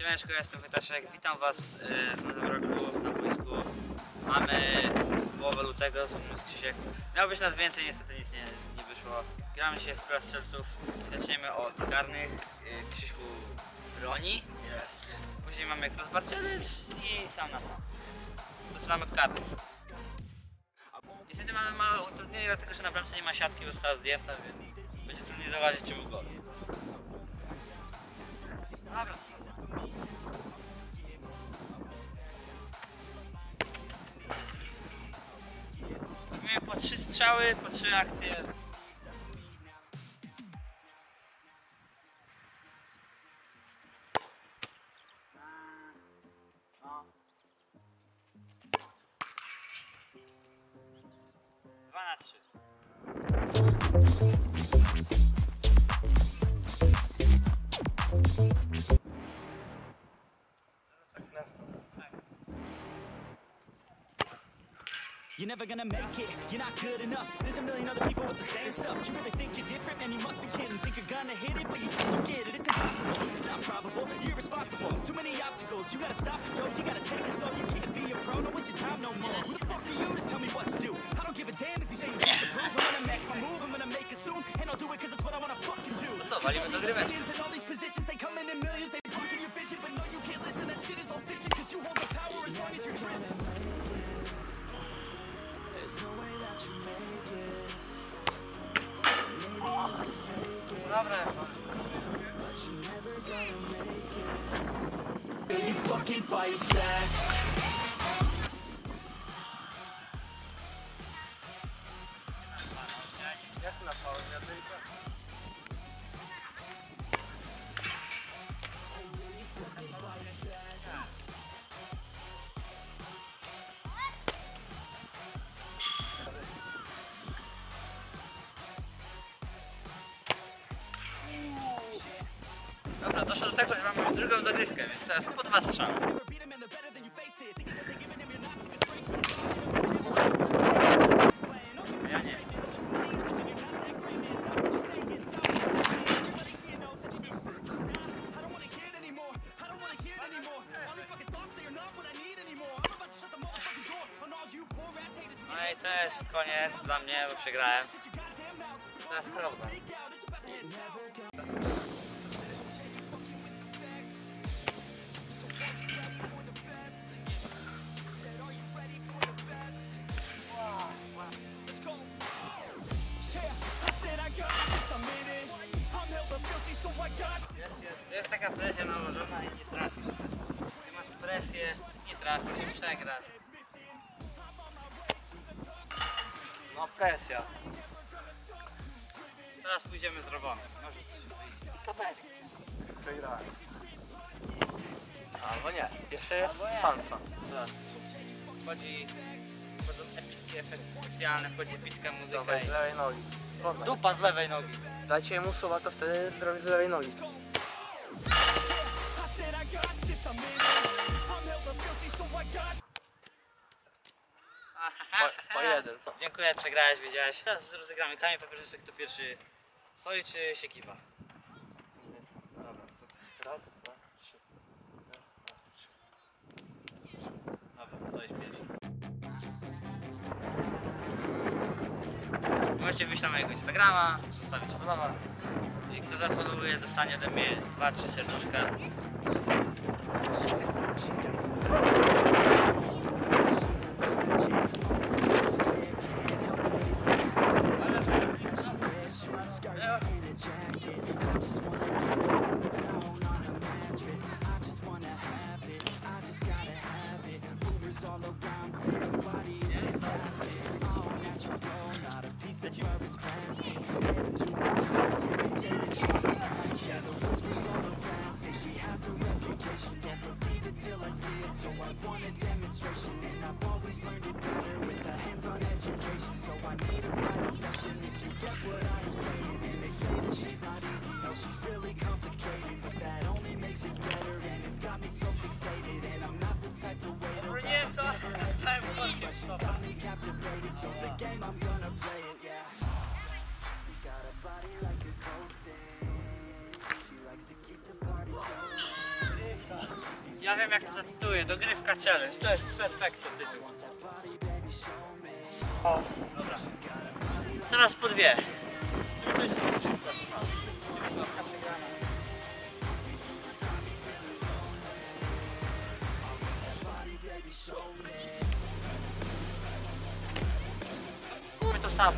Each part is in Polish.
Siemaneczko, ja jestem Wytaszek, witam was w nowym roku na boisku. Mamy połowę lutego, to jest Krzysiek. Miał być nas więcej, niestety nic nie wyszło. Gramy dzisiaj w Kros Strzelców i zaczniemy od karnych. Krzysiu broni, yes. Później mamy crossbar challenge i sam na sam. Zaczynamy od karnych. Niestety mamy małe utrudnienie, dlatego że na bramce nie ma siatki, bo została zdjęta, więc będzie trudniej zauważyć, czy był gol. Dobra. Robimy po 3 strzały, po 3 akcje. You're never gonna make it, you're not good enough. There's a million other people with the same stuff. You really think you're different, man, you must be kidding. Think you're gonna hit it, but you just don't get it. It's impossible, it's not probable, you're irresponsible. Too many obstacles, you gotta stop it, yo. You gotta take it slow, you can't be a pro. No, it's your time no more. Who the fuck are you to tell me what to do? I don't give a damn if you say you disapprove. I'm gonna make my move, I'm gonna make it soon. And I'll do it cause it's what I wanna fucking do. And all these positions, they come in millions. They block in your vision, but no, you can't listen. That shit is all fiction, cause you hold the power as long as you're dreaming. Dobra, jak na faul, ja tylko. Dobra, doszło do tego, że mamy już drugą dogrywkę, więc teraz po 2 strzały. Ja nie. No i to jest koniec dla mnie, bo przegrałem. Teraz Krosa. Jest taka presja nałożona i nie trafisz. Ty masz presję, nie trafisz i przegrasz. No presja. Teraz pójdziemy z robonem. Może coś wyjdzie. To będzie. Przegrałem. Albo nie. Jeszcze jest pansa. Wchodzą epickie efekty specjalne, wchodzi epicka muzyka. Dawaj, z lewej nogi. Poznaj. Dupa z lewej nogi. Dajcie mu suba, to wtedy zrobię z lewej nogi. Po jeden. Dziękuję, przegrałeś, wiedziałeś. Teraz rozegramy kamień papierowy, kto pierwszy stoi, czy się kiwa. Dobra, to raz, dwa, trzy. Raz, dwa, trzy. Dobra, stoisz pierwszy. Możecie wbić na mojego Instagrama, zostawić followa i kto zafollowuje, dostanie ode mnie 2-3 serduszka. Ja wiem, jak to zatytułuję. Dogrywka challenge. To jest perfekto tytuł. O, dobra. Teraz po dwie. To jest szybko trwało. Kupmy to samo.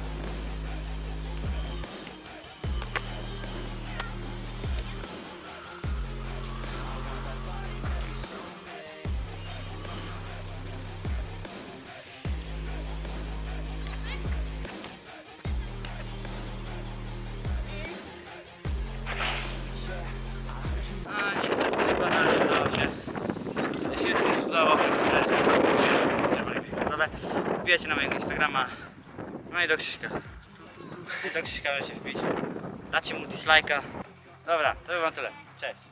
Wbijajcie na mojego Instagrama, no i do Krzyśka. Do Krzyśka macie wbić. Dacie mu dislike'a. Dobra, to by było tyle. Cześć.